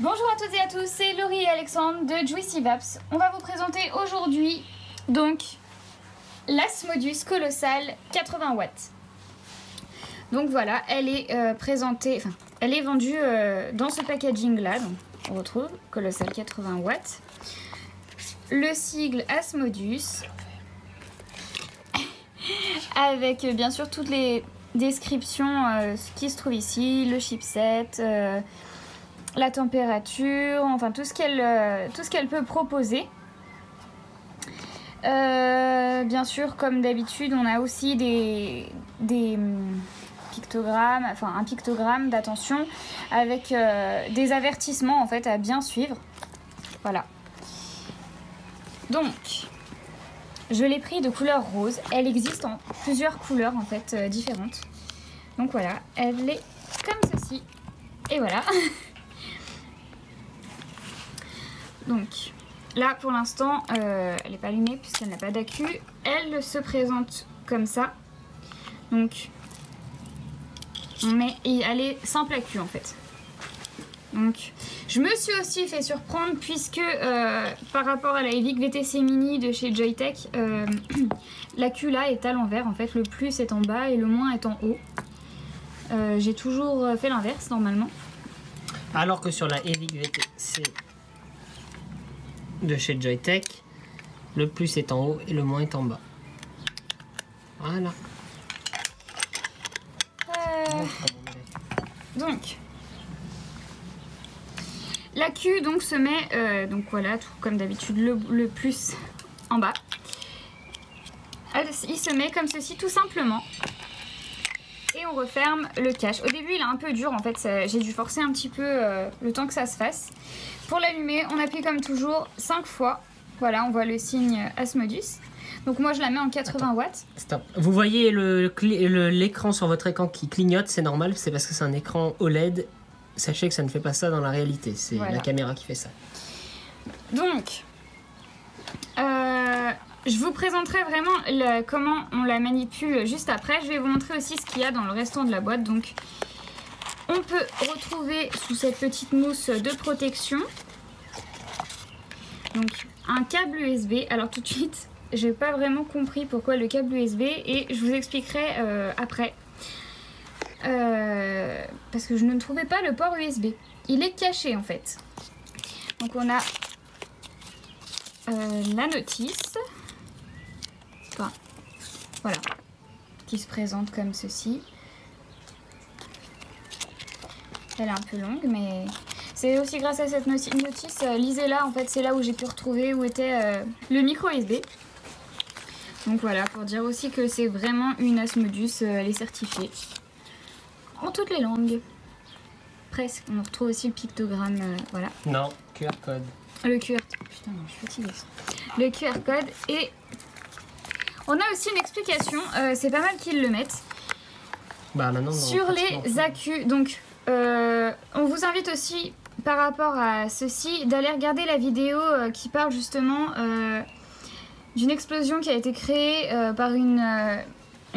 Bonjour à toutes et à tous, c'est Laurie et Alexandre de Juicy Vap's. On va vous présenter aujourd'hui donc l'Asmodus Colossal 80W. Donc voilà, elle est présentée, enfin elle est vendue dans ce packaging là. Donc on retrouve Colossal 80W, le sigle Asmodus, avec bien sûr toutes les descriptions qui se trouve ici, le chipset. La température, enfin tout ce qu'elle peut proposer. Bien sûr, comme d'habitude, on a aussi des pictogrammes, enfin un pictogramme d'attention avec des avertissements en fait à bien suivre. Voilà. Donc, je l'ai pris de couleur rose. Elle existe en plusieurs couleurs en fait différentes. Donc voilà, elle est comme ceci. Et voilà. Donc là pour l'instant elle n'est pas allumée puisqu'elle n'a pas d'accu. Elle se présente comme ça. Donc mais elle est simple accu en fait. Donc je me suis aussi fait surprendre puisque par rapport à la Evic VTC Mini de chez Joyetech, l'accu là est à l'envers en fait. Le plus est en bas et le moins est en haut. J'ai toujours fait l'inverse normalement. Alors que sur la Evic VTC de chez Joyetech, le plus est en haut et le moins est en bas. Voilà. Donc l'accu donc se met donc voilà, tout comme d'habitude, le plus en bas. Il se met comme ceci tout simplement. Et on referme le cache. Au début il est un peu dur en fait, j'ai dû forcer un petit peu le temps que ça se fasse. Pour l'allumer, on appuie comme toujours 5 fois. Voilà, on voit le signe Asmodus. Donc moi je la mets en 80 watts. Stop. Vous voyez l'écran sur votre écran qui clignote, c'est normal, c'est parce que c'est un écran OLED. Sachez que ça ne fait pas ça dans la réalité, c'est voilà, la caméra qui fait ça. Donc, je vous présenterai vraiment comment on la manipule juste après. Je vais vous montrer aussi ce qu'il y a dans le restant de la boîte. Donc, on peut retrouver sous cette petite mousse de protection donc un câble USB. Alors tout de suite, j'ai pas vraiment compris pourquoi le câble USB et je vous expliquerai après parce que je ne trouvais pas le port USB. Il est caché en fait. Donc on a la notice, enfin voilà, qui se présente comme ceci. Elle est un peu longue, mais c'est aussi grâce à cette notice, lisez-la, en fait c'est là où j'ai pu retrouver où était le micro USB. Donc voilà, pour dire aussi que c'est vraiment une Asmodus, elle est certifiée en toutes les langues. Presque, on retrouve aussi le pictogramme, voilà. Non, QR code. Le QR code, putain non, je suis fatiguée. Le QR code et on a aussi une explication, c'est pas mal qu'ils le mettent. Bah maintenant, sur les accus, donc... on vous invite aussi par rapport à ceci d'aller regarder la vidéo qui parle justement d'une explosion qui a été créée par une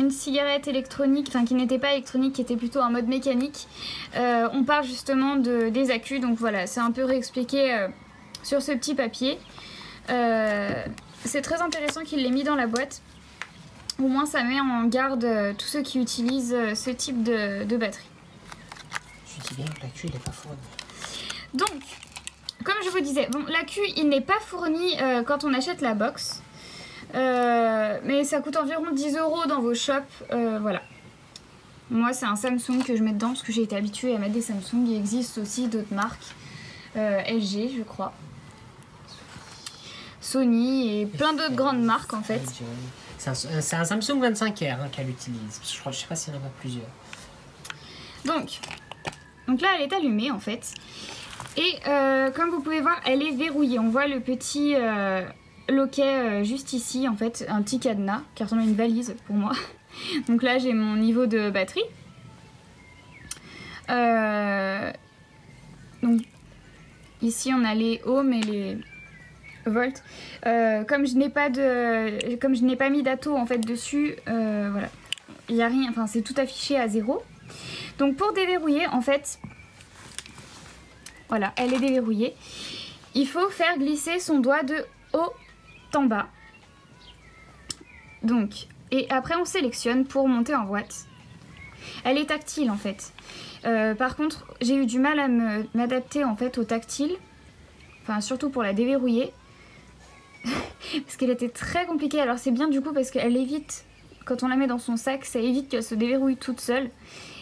cigarette électronique, enfin qui n'était pas électronique, qui était plutôt en mode mécanique. On parle justement des accus, donc voilà, c'est un peu réexpliqué sur ce petit papier. C'est très intéressant qu'il l'ait mis dans la boîte, au moins ça met en garde tous ceux qui utilisent ce type de batterie. Bien, l'accu n'est pas fourni. Donc, comme je vous disais, bon, l'accu il n'est pas fourni quand on achète la box, mais ça coûte environ 10 € dans vos shops. Voilà. Moi, c'est un Samsung que je mets dedans parce que j'ai été habituée à mettre des Samsung. Il existe aussi d'autres marques, LG, je crois, Sony et plein d'autres grandes marques en fait. C'est un Samsung 25R hein, qu'elle utilise. Je sais pas s'il y en a pas plusieurs. Donc là elle est allumée en fait et comme vous pouvez voir elle est verrouillée, on voit le petit loquet juste ici en fait, un petit cadenas qui ressemble à une valise pour moi. Donc là j'ai mon niveau de batterie, donc ici on a les ohms et les volts. Comme je n'ai pas mis d'atto en fait dessus, voilà, il n'y a rien, enfin c'est tout affiché à 0. Donc pour déverrouiller en fait, Voilà, elle est déverrouillée. Il faut faire glisser son doigt de haut en bas. Donc, et après on sélectionne pour monter en boîte. Elle est tactile en fait. Par contre, j'ai eu du mal à m'adapter en fait au tactile. Enfin, surtout pour la déverrouiller. Parce qu'elle était très compliquée. Alors c'est bien du coup parce qu'elle évite, quand on la met dans son sac, ça évite qu'elle se déverrouille toute seule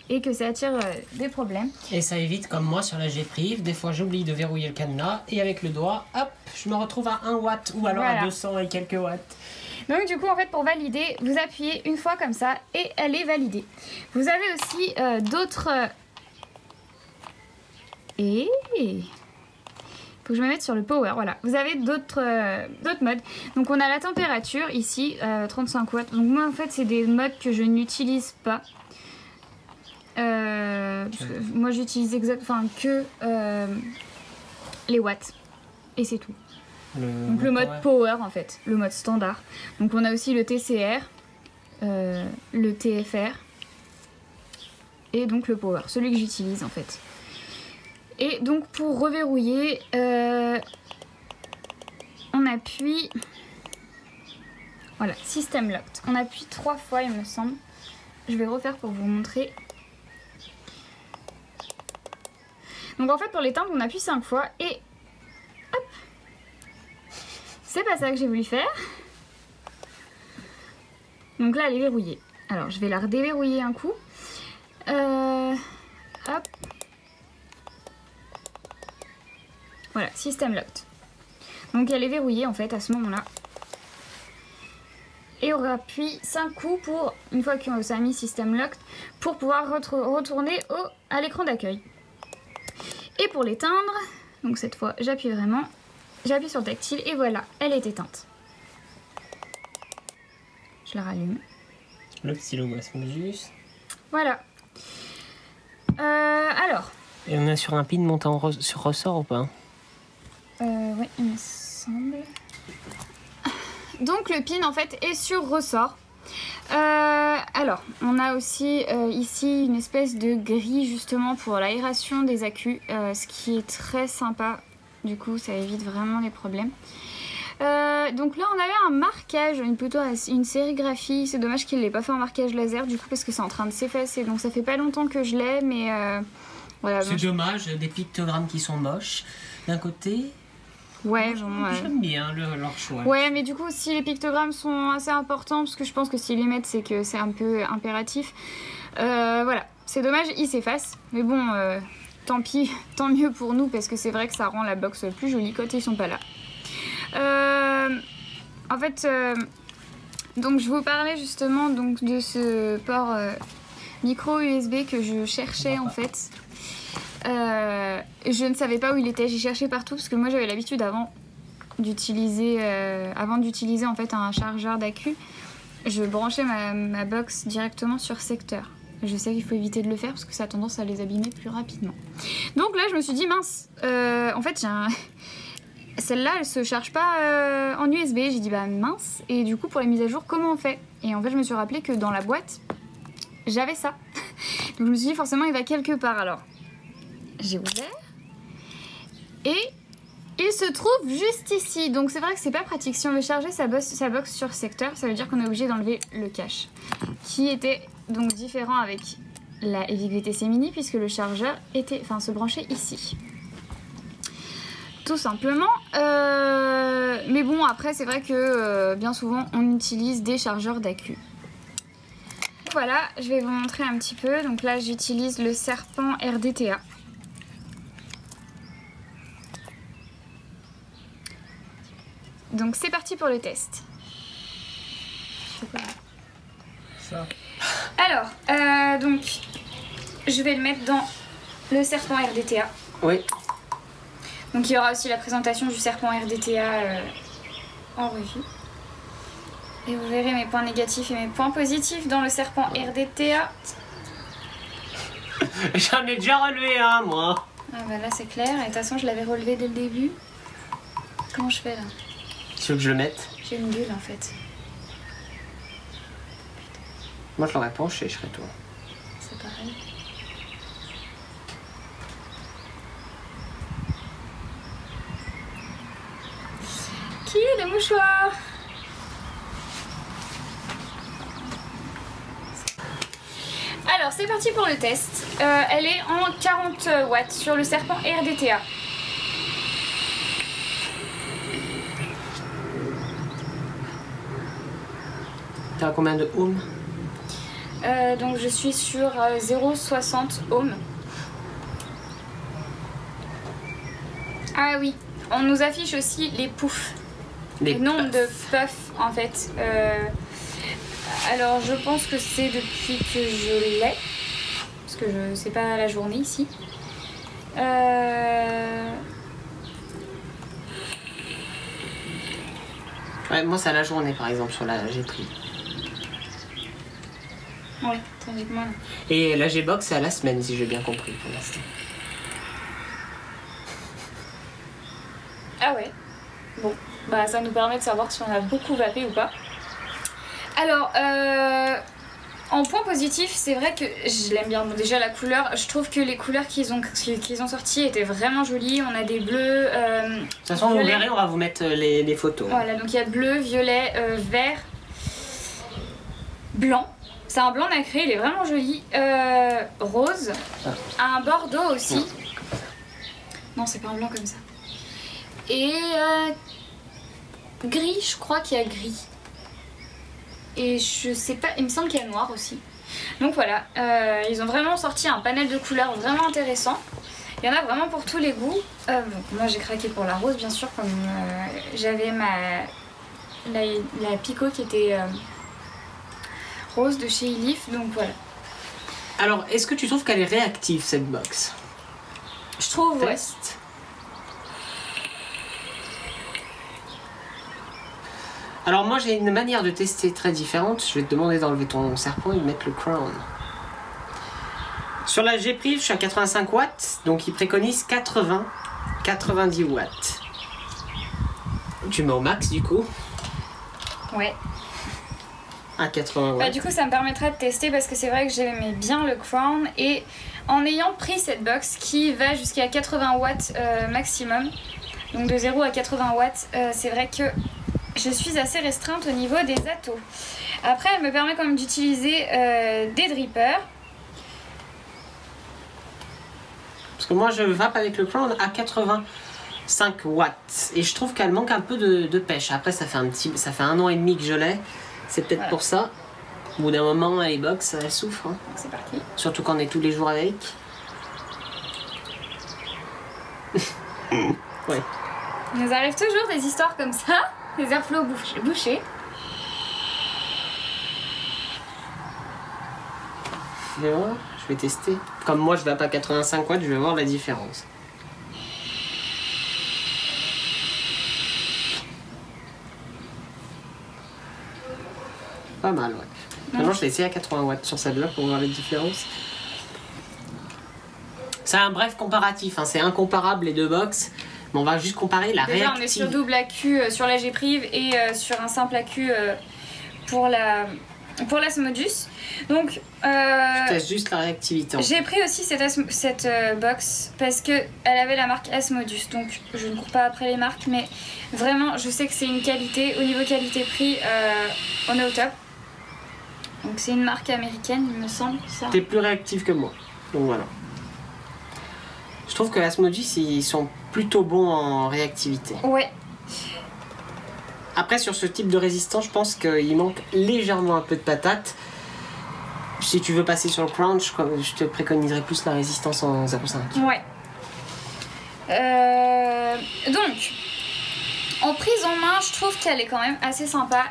et que ça attire des problèmes. Et ça évite, comme moi sur la G-Prive, des fois j'oublie de verrouiller le cadenas et avec le doigt, hop, je me retrouve à 1 watt ou alors voilà, à 200 et quelques watts. Donc du coup en fait pour valider, vous appuyez une fois comme ça et elle est validée. Vous avez aussi d'autres... Et... Faut que je me mette sur le power, voilà. Vous avez d'autres modes. Donc on a la température ici, 35 watts. Donc moi en fait c'est des modes que je n'utilise pas. Moi j'utilise exactement les watts et c'est tout. Donc le mode power en fait, le mode standard. Donc on a aussi le TCR, le TFR et donc le power, celui que j'utilise en fait. Et donc pour reverrouiller, on appuie, voilà, system locked. On appuie 3 fois il me semble. Je vais refaire pour vous montrer. Donc en fait pour l'éteindre on appuie 5 fois et hop. C'est pas ça que j'ai voulu faire. Donc là elle est verrouillée. Alors je vais la redéverrouiller un coup. Hop. Voilà, system locked. Donc elle est verrouillée en fait à ce moment-là. Et on appuie 5 coups pour, une fois qu'on a mis system locked, pour pouvoir retourner à l'écran d'accueil. Et pour l'éteindre, donc cette fois j'appuie vraiment, j'appuie sur le tactile et voilà, elle est éteinte. Je la rallume. Le petit logo Asmodus. Voilà. Alors. Et on est sur un pin monté sur ressort ou pas ? Oui, il me semble. Donc le pin en fait est sur ressort. Alors on a aussi ici une espèce de grille justement pour l'aération des accus, ce qui est très sympa. Du coup ça évite vraiment les problèmes. Donc là on avait un marquage, plutôt une sérigraphie. C'est dommage qu'il n'ait pas fait un marquage laser du coup parce que c'est en train de s'effacer. Donc ça fait pas longtemps que je l'ai mais voilà. C'est dommage, des pictogrammes qui sont moches d'un côté. Ouais, j'aime bien leur choix. Ouais, mais du coup, si les pictogrammes sont assez importants, parce que je pense que s'ils les mettent, c'est que c'est un peu impératif. Voilà, c'est dommage, ils s'effacent. Mais bon, tant pis, tant mieux pour nous, parce que c'est vrai que ça rend la box plus jolie quand ils sont pas là. En fait, donc je vous parlais justement donc, de ce port micro USB que je cherchais en fait. Je ne savais pas où il était, j'ai cherché partout parce que moi j'avais l'habitude avant d'utiliser en fait un chargeur d'accu, je branchais ma box directement sur secteur. Je sais qu'il faut éviter de le faire parce que ça a tendance à les abîmer plus rapidement. Donc là je me suis dit mince, en fait celle-là elle se charge pas en USB, j'ai dit bah mince, et du coup pour les mises à jour comment on fait? Et en fait je me suis rappelé que dans la boîte j'avais ça, donc je me suis dit forcément il va quelque part alors. J'ai ouvert et il se trouve juste ici. Donc c'est vrai que c'est pas pratique. Si on veut charger sa box sur secteur, ça veut dire qu'on est obligé d'enlever le cache, qui était donc différent avec la Evic VTC Mini puisque le chargeur était, enfin, se branchait ici. Tout simplement. Mais bon, après c'est vrai que bien souvent on utilise des chargeurs d'accu. Voilà, je vais vous montrer un petit peu. Donc là j'utilise le serpent RDTA. Donc c'est parti pour le test. Ça. Alors, donc, je vais le mettre dans le serpent RDTA. Oui. Donc il y aura aussi la présentation du serpent RDTA en revue. Et vous verrez mes points négatifs et mes points positifs dans le serpent RDTA. J'en ai déjà relevé un, moi. Ah bah là c'est clair, et de toute façon je l'avais relevé dès le début. Comment je fais là? Tu veux que je le mette? J'ai une bulle en fait. Moi je l'aurais penché, je serais toi. C'est pareil. Merci le mouchoir. Alors c'est parti pour le test. Elle est en 40 watts sur le serpent RDTA. T'as combien de ohms? Donc je suis sur 0,60 ohms. Ah oui, on nous affiche aussi les poufs. Les nombres de puffs en fait. Alors je pense que c'est depuis que je l'ai, parce que je sais pas la journée ici. Ouais, moi c'est à la journée par exemple sur la G-Prive. Ouais, tandis que moi. Et la G-Box c'est à la semaine si j'ai bien compris pour l'instant. Ah ouais. Bon, bah ça nous permet de savoir si on a beaucoup vapé ou pas. Alors, en point positif, c'est vrai que je l'aime bien. Bon, déjà la couleur, je trouve que les couleurs qu'ils ont sorties étaient vraiment jolies. On a des bleus. De toute façon, vous verrez, on va vous mettre les photos. Voilà, donc il y a bleu, violet, vert, blanc. C'est un blanc nacré, il est vraiment joli. Rose, un bordeaux aussi. Non, c'est pas un blanc comme ça. Et gris, je crois qu'il y a gris. Et je sais pas, il me semble qu'il y a noir aussi. Donc voilà, ils ont vraiment sorti un panel de couleurs vraiment intéressant. Il y en a vraiment pour tous les goûts. Bon, moi j'ai craqué pour la rose bien sûr, comme j'avais la Pico qui était rose de chez Eleaf, donc voilà. Alors, est-ce que tu trouves qu'elle est réactive cette box? Je trouve, ouais. Alors moi j'ai une manière de tester très différente, je vais te demander d'enlever ton serpent et de mettre le Crown. Sur la G-Prive, je suis à 85 watts, donc ils préconisent 80-90 watts. Tu mets au max du coup? Ouais. À 80 watts. Bah, du coup ça me permettra de tester parce que c'est vrai que j'aimais bien le Crown et en ayant pris cette box qui va jusqu'à 80 watts maximum, donc de 0 à 80 watts, c'est vrai que je suis assez restreinte au niveau des atos. Après, elle me permet quand même d'utiliser des drippers. Parce que moi, je vape avec le Crown à 85 watts. Et je trouve qu'elle manque un peu de pêche. Après, ça fait 1 an et demi que je l'ai. C'est peut-être voilà. Pour ça. Au bout d'un moment, les box, elles souffrent. Hein. C'est parti. Surtout qu'on est tous les jours avec. Ouais. Il nous arrive toujours des histoires comme ça. Les airflows bouchés. Je vais tester. Comme moi, je vais à 85 watts, je vais voir la différence. Pas mal, ouais. Maintenant, je vais essayer à 80 watts sur celle-là pour voir la différence. C'est un bref comparatif, hein. C'est incomparable les deux box. On va juste comparer la réactive. Déjà, on est sur double AQ sur la G-Prive et sur un simple AQ pour l'Asmodus. Donc, je teste juste la réactivité. J'ai pris aussi cette box parce qu'elle avait la marque Asmodus. Donc, je ne cours pas après les marques, mais vraiment, je sais que c'est une qualité. Au niveau qualité-prix, on est au top. Donc, c'est une marque américaine, il me semble. T'es plus réactive que moi. Donc, voilà. Je trouve que Asmodus, ils sont plutôt bons en réactivité. Ouais. Après, sur ce type de résistance, je pense qu'il manque légèrement un peu de patate. Si tu veux passer sur le Crown, je te préconiserais plus la résistance en zaposinaki. Ouais. Donc, en prise en main, je trouve qu'elle est quand même assez sympa.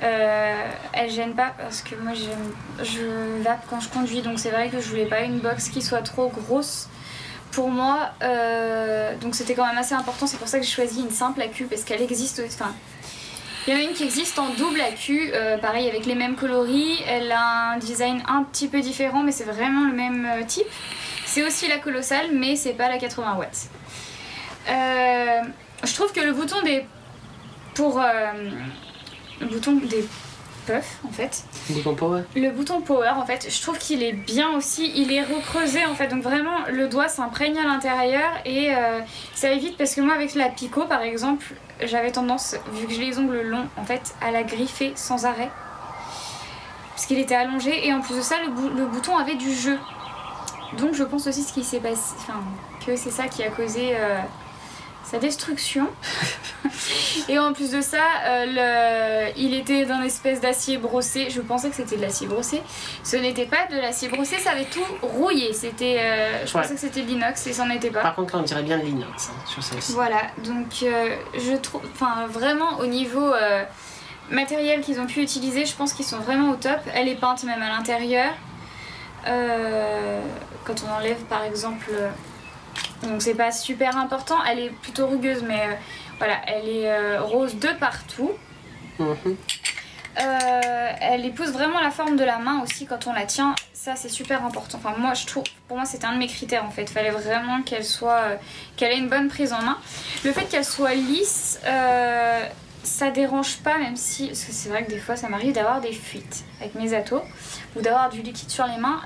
Elle gêne pas parce que moi, je vape quand je conduis. Donc, c'est vrai que je voulais pas une box qui soit trop grosse. Pour moi, donc c'était quand même assez important, c'est pour ça que j'ai choisi une simple AQ parce qu'elle existe, enfin, il y en a une qui existe en double AQ, pareil avec les mêmes coloris, elle a un design un petit peu différent mais c'est vraiment le même type. C'est aussi la colossale mais c'est pas la 80 watts. Je trouve que le bouton des puff en fait. Le bouton power. Le bouton power en fait, je trouve qu'il est bien aussi, il est recreusé en fait, donc vraiment le doigt s'imprègne à l'intérieur et ça évite, parce que moi avec la Pico par exemple, j'avais tendance, vu que j'ai les ongles longs en fait, à la griffer sans arrêt. Parce qu'il était allongé et en plus de ça le bouton avait du jeu. Donc je pense aussi ce qui s'est passé, enfin que c'est ça qui a causé sa destruction. Et en plus de ça, il était d'un espèce d'acier brossé. Je pensais que c'était de l'acier brossé. Ce n'était pas de l'acier brossé, ça avait tout rouillé. C'était, je pensais que c'était de l'inox et ça n'en était pas. Par contre là on dirait bien de l'inox hein, sur celle-ci. Voilà, donc je trouve, enfin vraiment au niveau matériel qu'ils ont pu utiliser, je pense qu'ils sont vraiment au top. Elle est peinte même à l'intérieur. Quand on enlève par exemple... Donc c'est pas super important, elle est plutôt rugueuse mais voilà, elle est rose de partout. Mmh. Elle épouse vraiment la forme de la main aussi quand on la tient, ça c'est super important. Enfin moi je trouve, pour moi c'était un de mes critères en fait, il fallait vraiment qu'elle soit, qu'elle ait une bonne prise en main. Le fait qu'elle soit lisse, ça dérange pas même si, parce que c'est vrai que des fois ça m'arrive d'avoir des fuites avec mes atos ou d'avoir du liquide sur les mains,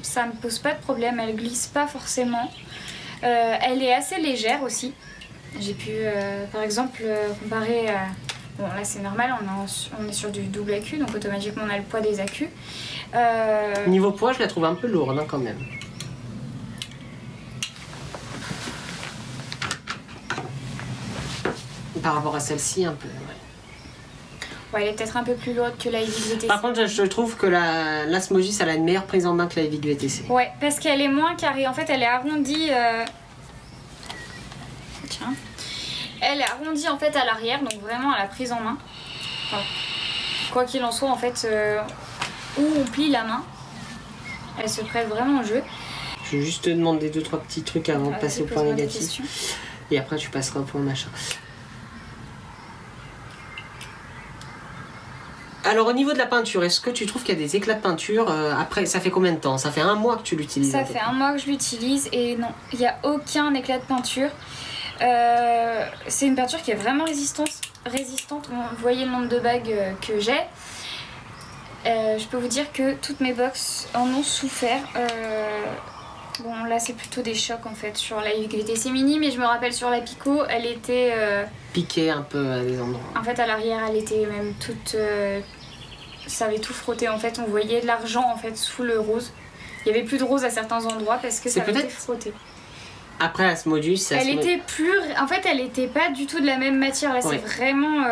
ça ne pose pas de problème, elle glisse pas forcément. Elle est assez légère aussi. J'ai pu par exemple comparer... bon là c'est normal, on est sur du double AQ, donc automatiquement on a le poids des AQ. Niveau poids je la trouve un peu lourde hein, quand même. Par rapport à celle-ci un peu... Ouais. Ouais, elle est peut-être un peu plus lourde que la Evic VTC. Par contre, je trouve que l'Asmodus, elle a une meilleure prise en main que la Evic VTC. Ouais, parce qu'elle est moins carrée. En fait, elle est arrondie... Tiens. Elle est arrondie, en fait, à l'arrière. Donc, vraiment, à la prise en main. Enfin, quoi qu'il en soit, en fait, où on plie la main, elle se prête vraiment au jeu. Je vais juste te demander deux, trois petits trucs avant de passer au point négatif. Et après, tu passeras au point machin. Alors au niveau de la peinture, est-ce que tu trouves qu'il y a des éclats de peinture après, ça fait combien de temps? Ça fait un mois que tu l'utilises? Ça fait un mois que je l'utilise et non, il n'y a aucun éclat de peinture. C'est une peinture qui est vraiment résistante. Vous voyez le nombre de bagues que j'ai. Je peux vous dire que toutes mes box en ont souffert. Bon là c'est plutôt des chocs en fait sur la Evic VTC Mini, mais je me rappelle sur la Pico elle était... piquée un peu à des endroits. En fait à l'arrière elle était même toute... ça avait tout frotté en fait, on voyait de l'argent en fait sous le rose. Il n'y avait plus de rose à certains endroits parce que ça avait été frotté. Après Asmodus, elle était plus... En fait elle n'était pas du tout de la même matière, là c'est vraiment...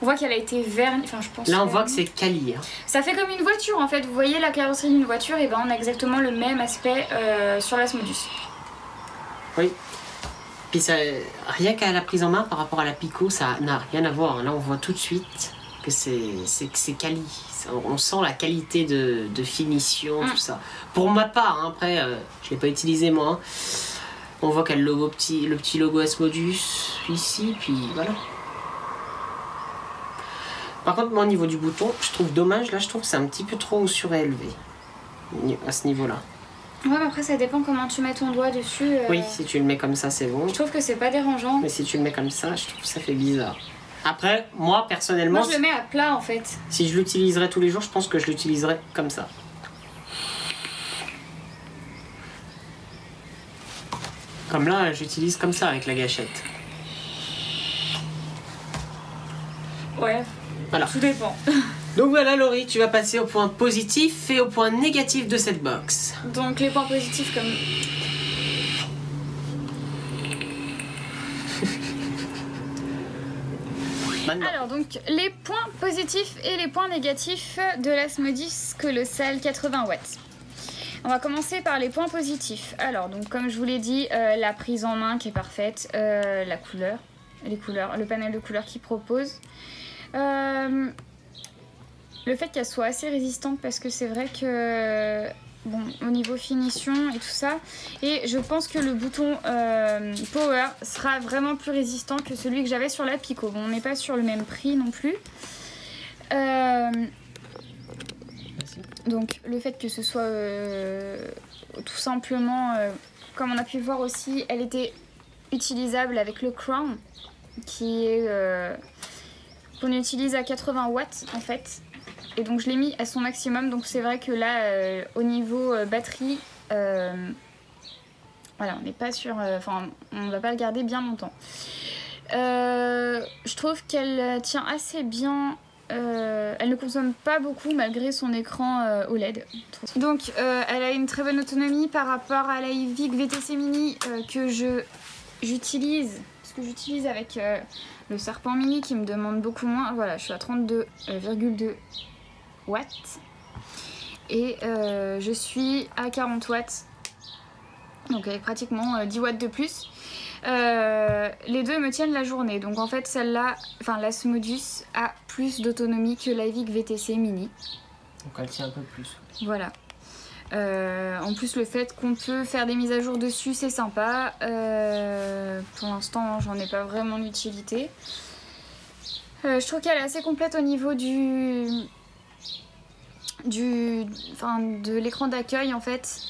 on voit qu'elle a été vernie, enfin je pense... Là on voit que c'est quali. Hein. Ça fait comme une voiture en fait, vous voyez la carrosserie d'une voiture, et ben on a exactement le même aspect sur l'Asmodus. Oui. Puis ça, rien qu'à la prise en main par rapport à la Pico, ça n'a rien à voir. Là on voit tout de suite que c'est quali. On sent la qualité de finition, tout ça. Pour ma part, hein, après je l'ai pas utilisé moi. Hein. On voit qu'elle a le petit logo Asmodus ici, puis voilà. Par contre, moi, au niveau du bouton, je trouve dommage. Là, je trouve que c'est un petit peu trop surélevé à ce niveau-là. Ouais, mais après, ça dépend comment tu mets ton doigt dessus. Oui, si tu le mets comme ça, c'est bon. Je trouve que c'est pas dérangeant. Mais si tu le mets comme ça, je trouve que ça fait bizarre. Après, moi, personnellement... Moi, je le mets à plat, en fait. Si je l'utiliserais tous les jours, je pense que je l'utiliserais comme ça. Comme là, j'utilise comme ça avec la gâchette. Ouais, voilà. Tout dépend. Donc voilà Laurie, tu vas passer au point positif et au point négatif de cette box. Donc les points positifs comme... Alors donc les points positifs et les points négatifs de l'Asmodus Colossal 80W. On va commencer par les points positifs. Alors, donc, comme je vous l'ai dit, la prise en main qui est parfaite, la couleur, le panel de couleurs qu'il propose. Le fait qu'elle soit assez résistante, parce que c'est vrai que, bon, au niveau finition et tout ça. Et je pense que le bouton Power sera vraiment plus résistant que celui que j'avais sur la Pico. Bon, on n'est pas sur le même prix non plus. Donc le fait que ce soit tout simplement, comme on a pu voir aussi, elle était utilisable avec le Crown, qui est qu'on utilise à 80 watts en fait. Et donc je l'ai mis à son maximum, donc c'est vrai que là au niveau batterie, voilà, on n'est pas sur, enfin on va pas le garder bien longtemps. Je trouve qu'elle tient assez bien, elle ne consomme pas beaucoup malgré son écran OLED. Donc elle a une très bonne autonomie par rapport à la Evic VTC Mini que j'utilise avec le serpent mini qui me demande beaucoup moins. Voilà, je suis à 32,2 watts et je suis à 40 watts, donc avec pratiquement 10 watts de plus. Les deux me tiennent la journée, donc en fait celle-là, enfin l'Asmodus a plus d'autonomie que l'Evic VTC Mini. Donc elle tient un peu plus. Voilà. En plus le fait qu'on peut faire des mises à jour dessus, c'est sympa. Pour l'instant j'en ai pas vraiment l'utilité. Je trouve qu'elle est assez complète au niveau de l'écran d'accueil en fait.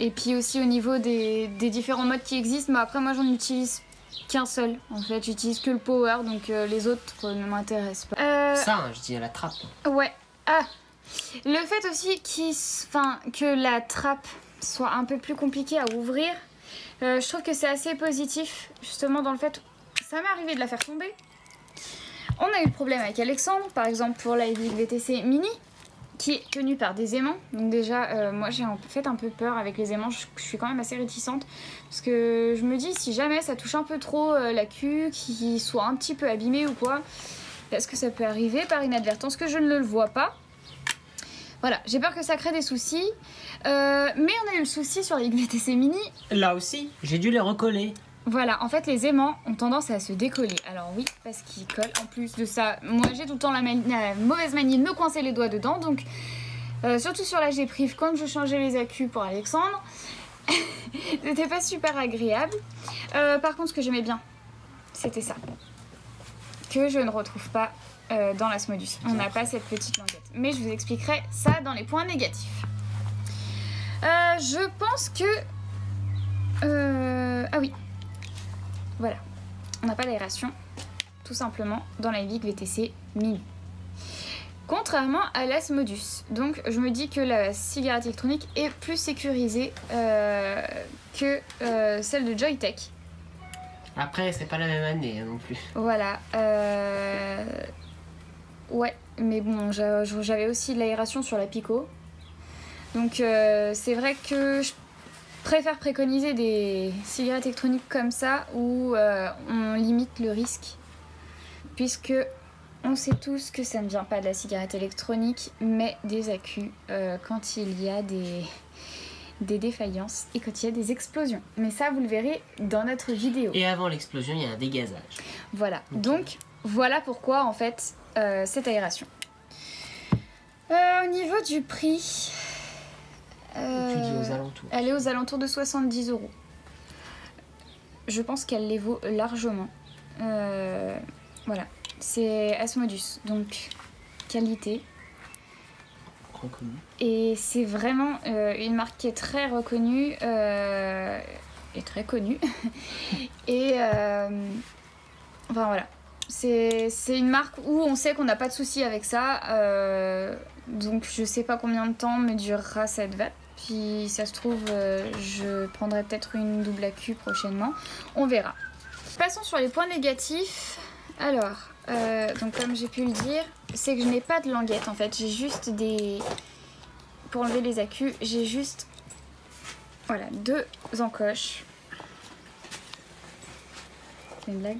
Et puis aussi au niveau des différents modes qui existent, mais après moi j'en utilise qu'un seul en fait, j'utilise que le power, donc les autres ne m'intéressent pas. Ça hein, je dis à la trappe. Ouais. Ah, le fait aussi que la trappe soit un peu plus compliquée à ouvrir, je trouve que c'est assez positif justement dans le fait, ça m'est arrivé de la faire tomber. On a eu le problème avec Alexandre par exemple pour la Evic VTC Mini qui est tenue par des aimants, donc déjà moi j'ai fait un peu peur avec les aimants, je suis quand même assez réticente parce que je me dis si jamais ça touche un peu trop la cuve, qu'il soit un petit peu abîmé ou quoi, parce que ça peut arriver par inadvertance que je ne le vois pas. Voilà, j'ai peur que ça crée des soucis, mais on a eu le souci sur les VTC Mini. Là aussi, j'ai dû les recoller. Voilà, en fait les aimants ont tendance à se décoller. Alors oui, parce qu'ils collent. En plus de ça, moi j'ai tout le temps la mauvaise manie de me coincer les doigts dedans. Donc, surtout sur la G-Prive, quand je changeais les accus pour Alexandre, c'était pas super agréable. Par contre, ce que j'aimais bien, c'était ça. Que je ne retrouve pas dans l'Asmodus. On n'a pas cette petite languette. Mais je vous expliquerai ça dans les points négatifs. Je pense que... Ah oui. Voilà. On n'a pas d'aération, tout simplement, dans la Evic VTC Mini. Contrairement à l'Asmodus. Donc je me dis que la cigarette électronique est plus sécurisée que celle de Joyetech. Après, c'est pas la même année non plus. Voilà. Ouais, mais bon, j'avais aussi de l'aération sur la Pico. Donc c'est vrai que je préfère préconiser des cigarettes électroniques comme ça où on limite le risque. Puisque on sait tous que ça ne vient pas de la cigarette électronique, mais des accus quand il y a des défaillances et quand il y a des explosions. Mais ça, vous le verrez dans notre vidéo. Et avant l'explosion, il y a un dégazage. Voilà. Okay. Donc, voilà pourquoi, en fait, cette aération. Au niveau du prix... tu dis aux alentours. Elle est aux alentours de 70 €. Je pense qu'elle les vaut largement. Voilà. C'est Asmodus. Donc, qualité. Et c'est vraiment une marque qui est très reconnue et très connue. Et enfin voilà, c'est une marque où on sait qu'on n'a pas de soucis avec ça. Donc je sais pas combien de temps me durera cette vape. Puis ça se trouve, je prendrai peut-être une double AQ prochainement. On verra. Passons sur les points négatifs. Alors, donc comme j'ai pu le dire, c'est que je n'ai pas de languette en fait, j'ai juste des... Pour enlever les accus, j'ai juste... Voilà, deux encoches. C'est une blague.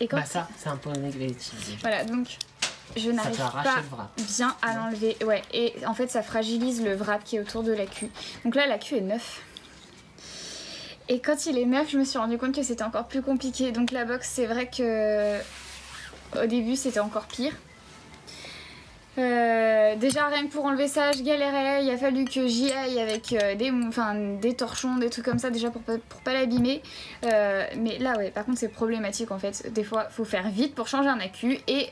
Et quand bah ça, c'est un point négatif. Voilà, donc je n'arrive pas bien à l'enlever. Ouais, et en fait ça fragilise le wrap qui est autour de l'accu. Donc là l'accu est neuf. Et quand il est neuf, je me suis rendu compte que c'était encore plus compliqué. Donc la box, c'est vrai que au début, c'était encore pire. Déjà, rien que pour enlever ça, je galérais. Il a fallu que j'y aille avec des torchons, des trucs comme ça, déjà pour pas l'abîmer. Mais là, ouais, par contre, c'est problématique en fait. Des fois, faut faire vite pour changer un accu et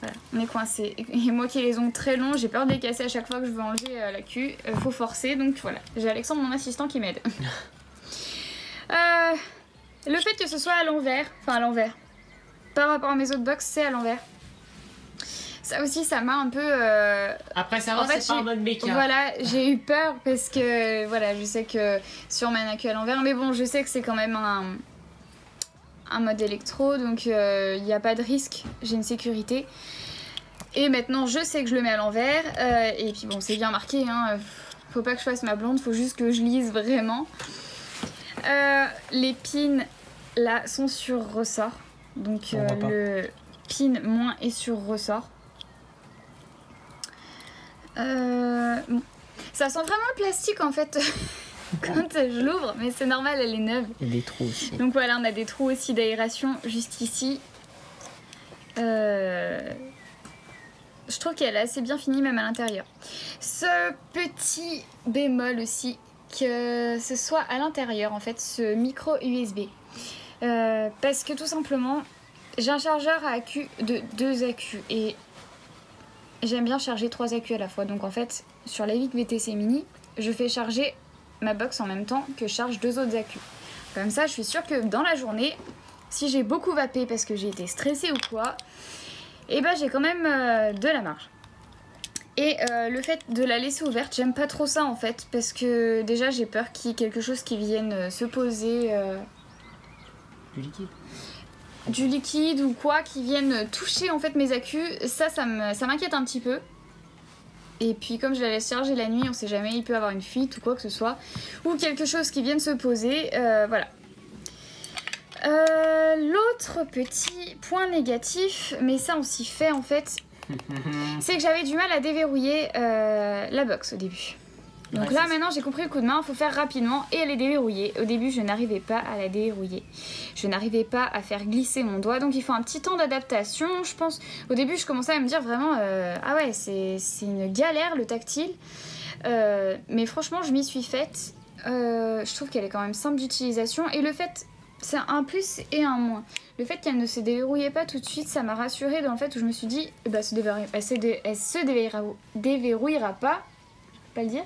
voilà, on est coincé. Et moi qui ai les ongles très longs, j'ai peur de les casser à chaque fois que je veux enlever l'accu. Faut forcer, donc voilà. J'ai Alexandre, mon assistant, qui m'aide. Le fait que ce soit à l'envers, par rapport à mes autres box, c'est à l'envers. Ça aussi, ça m'a un peu... Après, ça va, c'est pas un mode méca. Voilà, j'ai eu peur parce que voilà, je sais que sur Manacu à l'envers, mais bon, je sais que c'est quand même un mode électro, donc il n'y a pas de risque, j'ai une sécurité. Et maintenant, je sais que je le mets à l'envers, et puis bon, c'est bien marqué, hein, faut pas que je fasse ma blonde, faut juste que je lise vraiment. Les pins, là, sont sur ressort, donc le pin moins est sur ressort. Bon. Ça sent vraiment le plastique en fait quand je l'ouvre, mais c'est normal, elle est neuve. Il y a des trous aussi. Donc voilà, on a des trous aussi d'aération juste ici. Je trouve qu'elle est assez bien finie même à l'intérieur. Ce petit bémol aussi, que ce soit à l'intérieur en fait, ce micro USB. Parce que tout simplement, j'ai un chargeur à accu de 2 accus et... j'aime bien charger 3 accus à la fois, donc en fait sur l'Evic VTC Mini, je fais charger ma box en même temps que je charge 2 autres accus. Comme ça, je suis sûre que dans la journée, si j'ai beaucoup vapé parce que j'ai été stressée ou quoi, et ben j'ai quand même de la marge. Et le fait de la laisser ouverte, j'aime pas trop ça en fait, parce que déjà j'ai peur qu'il y ait quelque chose qui vienne se poser... Du liquide. Du liquide ou quoi qui viennent toucher en fait mes accus, ça m'inquiète un petit peu. Et puis comme je la laisse charger la nuit, on sait jamais, il peut avoir une fuite ou quoi que ce soit, ou quelque chose qui vienne se poser, voilà. L'autre petit point négatif, mais ça on s'y fait en fait, c'est que j'avais du mal à déverrouiller la box au début. Donc là maintenant j'ai compris le coup de main, il faut faire rapidement et elle est déverrouillée. Au début je n'arrivais pas à la déverrouiller. Je n'arrivais pas à faire glisser mon doigt, donc il faut un petit temps d'adaptation je pense. Au début je commençais à me dire vraiment ah ouais, c'est une galère le tactile. Mais franchement je m'y suis faite. Je trouve qu'elle est quand même simple d'utilisation et le fait, c'est un plus et un moins. Le fait qu'elle ne se déverrouillait pas tout de suite, ça m'a rassurée dans le fait où je me suis dit bah, elle se déverrouillera pas le dire,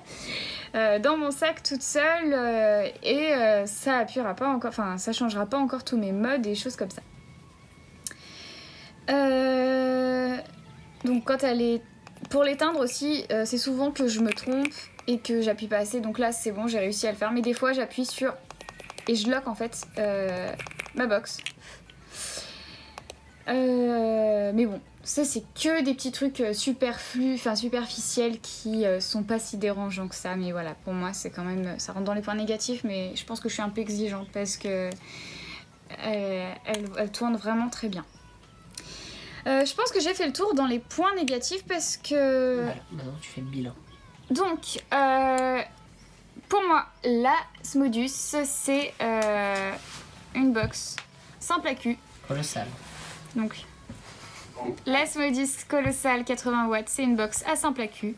dans mon sac toute seule et ça appuiera pas encore, enfin ça changera pas encore tous mes modes et choses comme ça. Donc quand elle est pour l'éteindre aussi, c'est souvent que je me trompe et que j'appuie pas assez, donc là c'est bon, j'ai réussi à le faire, mais des fois j'appuie sur et je lock en fait ma box. Mais bon, ça c'est que des petits trucs superficiels qui sont pas si dérangeants que ça, mais voilà, pour moi c'est quand même, ça rentre dans les points négatifs, mais je pense que je suis un peu exigeante parce que elle tourne vraiment très bien. Je pense que j'ai fait le tour dans les points négatifs parce que... Voilà, maintenant tu fais le bilan. Donc, pour moi, la Asmodus c'est une box simple accu. Colossal. Donc, l'Asmodus Colossal 80W, c'est une box à simple accu,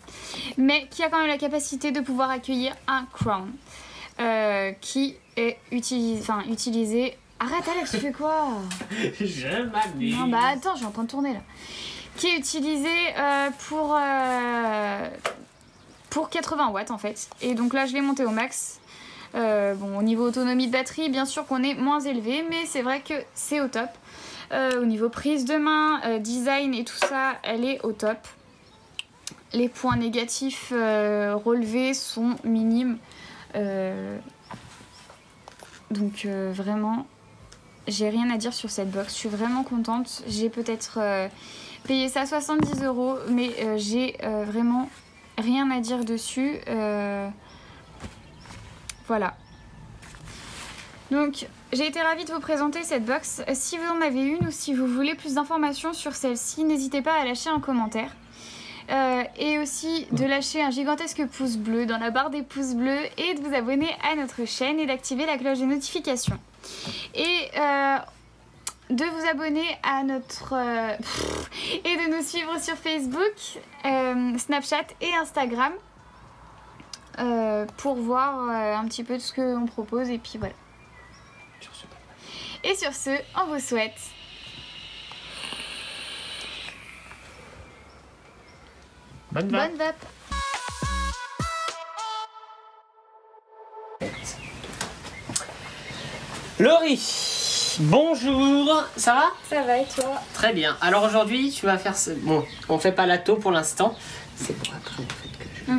mais qui a quand même la capacité de pouvoir accueillir un Crown, qui est utilisé... Arrête Alex, tu fais quoi? Je m'amuse. Non bah attends, je suis en train de tourner là. Qui est utilisé pour 80W en fait, et donc là je l'ai monté au max. Bon, au niveau autonomie de batterie, bien sûr qu'on est moins élevé, mais c'est vrai que c'est au top. Au niveau prise de main, design et tout ça, elle est au top. Les points négatifs relevés sont minimes. Donc vraiment, j'ai rien à dire sur cette box. Je suis vraiment contente. J'ai peut-être payé ça 70 €, mais j'ai vraiment rien à dire dessus. Voilà. Donc... j'ai été ravie de vous présenter cette box. Si vous en avez une ou si vous voulez plus d'informations sur celle-ci, n'hésitez pas à lâcher un commentaire. Et aussi de lâcher un gigantesque pouce bleu dans la barre des pouces bleus et de vous abonner à notre chaîne et d'activer la cloche de notification. Et de vous abonner à notre... et de nous suivre sur Facebook, Snapchat et Instagram pour voir un petit peu tout ce qu'on propose et puis voilà. Et sur ce, on vous souhaite bonne vape. Bonne vape. Laurie, Bonjour, ça va? Ça va et toi? Très bien. Alors aujourd'hui, tu vas faire ce... Bon, on fait pas l'atto pour l'instant. C'est pour après en fait que je... Faut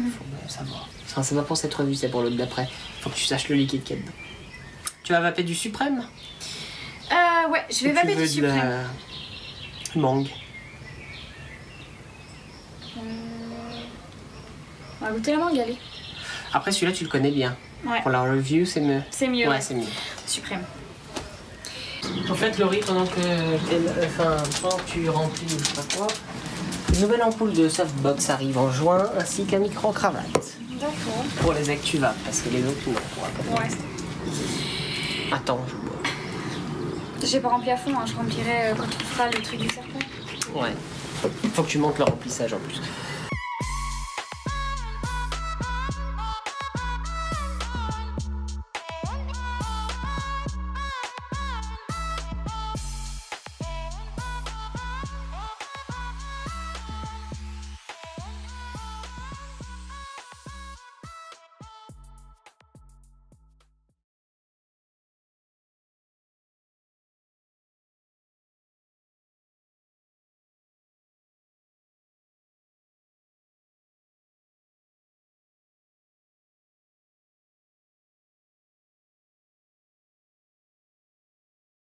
savoir. Enfin, c'est pas pour cette revue, c'est pour l'autre d'après. Faut que tu saches le liquide qu'il y a dedans. Tu vas vaper du Suprême? Ouais, je vais vaper du Suprême. La... Mangue. On va goûter la mangue, allez. Après, celui-là, tu le connais bien. Ouais. Pour la review, c'est mieux. C'est mieux. Ouais, c'est mieux. Suprême. En fait, Laurie, pendant que tu remplis, je sais pas quoi, une nouvelle ampoule de softbox arrive en juin, ainsi qu'un micro-cravate. D'accord. Pour les ActuVap, parce que les autres, non. Ouais. Attends, je bois. J'ai pas rempli à fond, hein. Je remplirai quand on fera le truc du serpent. Ouais. Faut que tu montes le remplissage en plus.